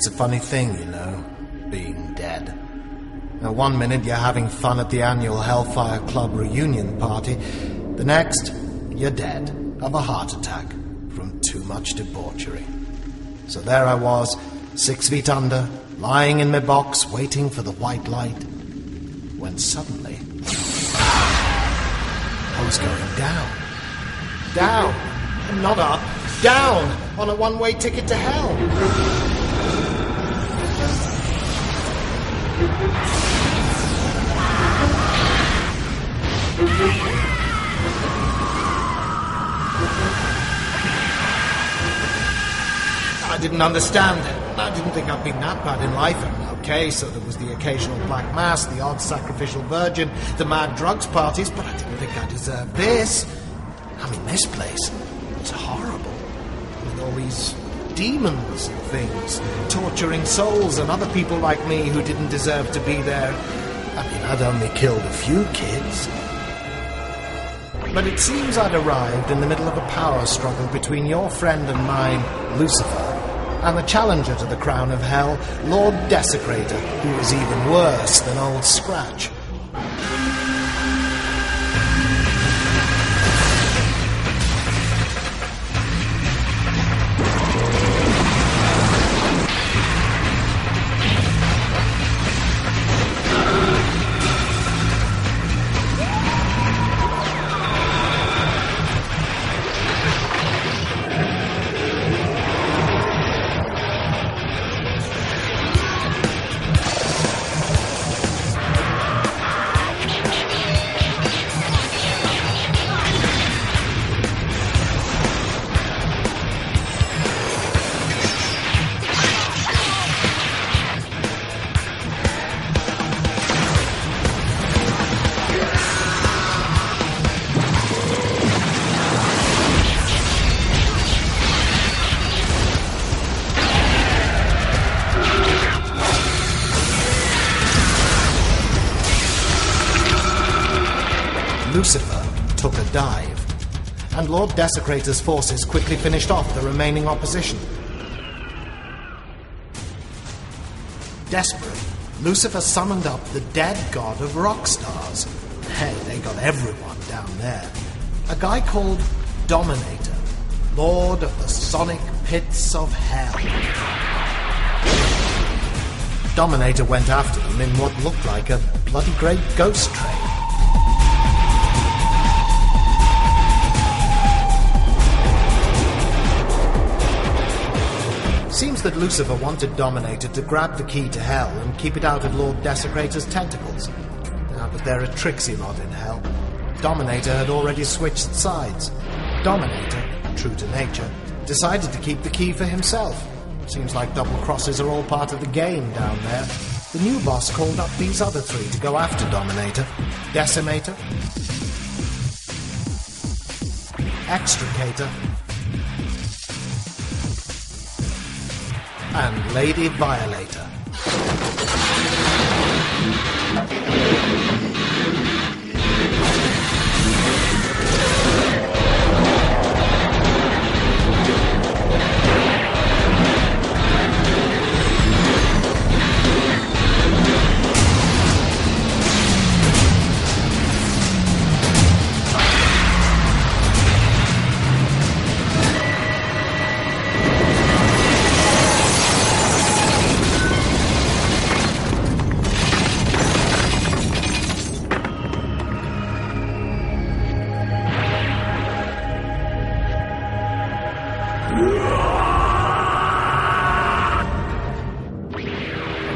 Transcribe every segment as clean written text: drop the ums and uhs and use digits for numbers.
It's a funny thing, you know, being dead. Now, one minute you're having fun at the annual Hellfire Club reunion party, the next, you're dead of a heart attack from too much debauchery. So there I was, 6 feet under, lying in my box, waiting for the white light, when suddenly, I was going down. Down, not up, down, on a one-way ticket to hell. I didn't understand. I didn't think I'd been that bad in life. Okay, so there was the occasional black mass, the odd sacrificial virgin, the mad drugs parties, but I didn't think I deserved this. I mean, this place was horrible. With all these demons and things, torturing souls and other people like me who didn't deserve to be there. I mean, I'd only killed a few kids. But it seems I'd arrived in the middle of a power struggle between your friend and mine, Lucifer, and the challenger to the crown of hell, Lord Desecrator, who was even worse than Old Scratch. Lucifer took a dive, and Lord Desecrator's forces quickly finished off the remaining opposition. Desperate, Lucifer summoned up the dead god of rock stars. Hey, they got everyone down there. A guy called Dominator, Lord of the Sonic Pits of Hell. Dominator went after them in what looked like a bloody great ghost train. Seems that Lucifer wanted Dominator to grab the key to hell and keep it out of Lord Desecrator's tentacles. Now, but they're a tricksy lot in hell. Dominator had already switched sides. Dominator, true to nature, decided to keep the key for himself. Seems like double crosses are all part of the game down there. The new boss called up these other three to go after Dominator. Decimator, Extricator, and Lady Violator.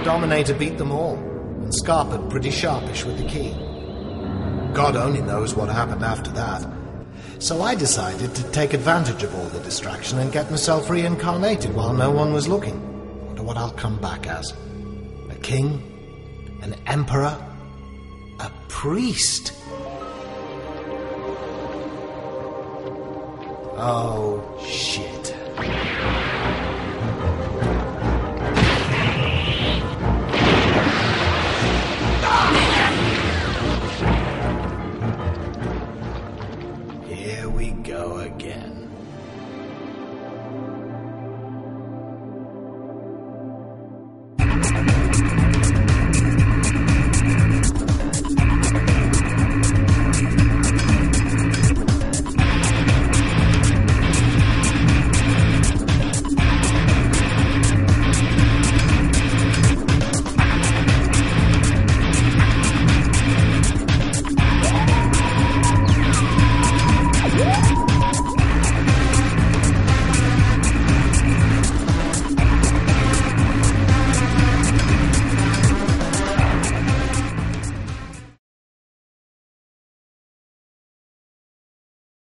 Dominator beat them all, and scarpered pretty sharpish with the key. God only knows what happened after that. So I decided to take advantage of all the distraction and get myself reincarnated while no one was looking. I wonder what I'll come back as. A king? An emperor? A priest? Oh, shit. Here we go again.